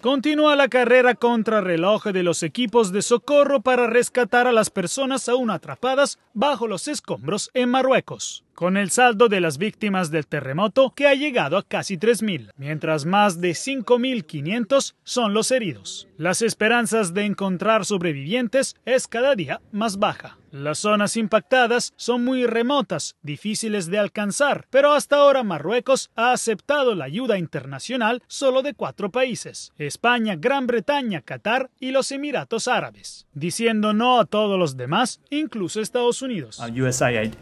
Continúa la carrera contrarreloj de los equipos de socorro para rescatar a las personas aún atrapadas bajo los escombros en Marruecos, con el saldo de las víctimas del terremoto que ha llegado a casi 3.000, mientras más de 5.500 son los heridos. Las esperanzas de encontrar sobrevivientes es cada día más baja. Las zonas impactadas son muy remotas, difíciles de alcanzar, pero hasta ahora Marruecos ha aceptado la ayuda internacional solo de 4 países: España, Gran Bretaña, Qatar y los Emiratos Árabes, diciendo no a todos los demás, incluso Estados Unidos. USAID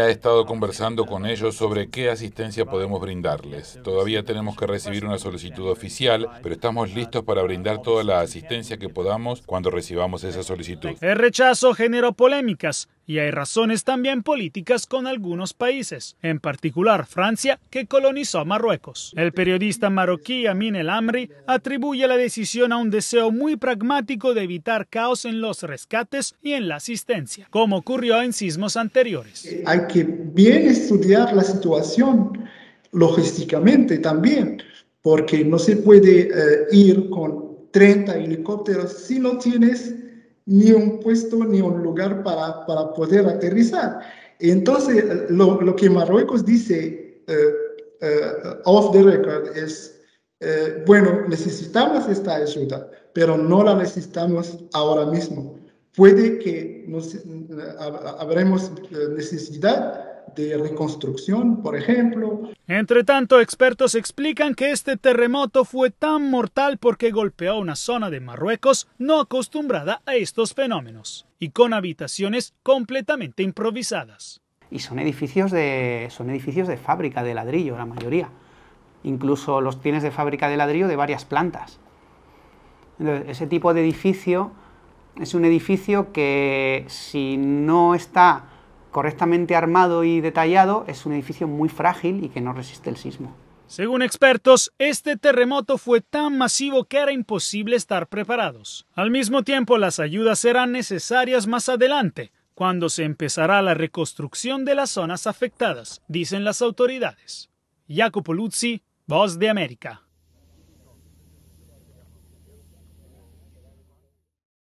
ha estado conversando con ellos sobre qué asistencia podemos brindarles. Todavía tenemos que recibir una solicitud oficial, pero estamos listos para brindar toda la asistencia que podamos cuando recibamos esa solicitud. El rechazo generó polémicas y hay razones también políticas con algunos países, en particular Francia, que colonizó a Marruecos. El periodista marroquí Amine Lamri atribuye la decisión a un deseo muy pragmático de evitar caos en los rescates y en la asistencia, como ocurrió en sismos anteriores. Hay que bien estudiar la situación logísticamente también, porque no se puede ir con 30 helicópteros si no tienes ni un puesto ni un lugar para poder aterrizar. Entonces, lo que Marruecos dice off the record es, bueno, necesitamos esta ayuda, pero no la necesitamos ahora mismo. Puede que habremos necesidad de reconstrucción, por ejemplo. Entre tanto, expertos explican que este terremoto fue tan mortal porque golpeó una zona de Marruecos no acostumbrada a estos fenómenos y con habitaciones completamente improvisadas. Y son edificios de fábrica de ladrillo, la mayoría. Incluso los tienes de fábrica de ladrillo de varias plantas. Entonces, ese tipo de edificio es un edificio que, si no está correctamente armado y detallado, es un edificio muy frágil y que no resiste el sismo. Según expertos, este terremoto fue tan masivo que era imposible estar preparados. Al mismo tiempo, las ayudas serán necesarias más adelante, cuando se empezará la reconstrucción de las zonas afectadas, dicen las autoridades. Iacopo Luzi, Voz de América.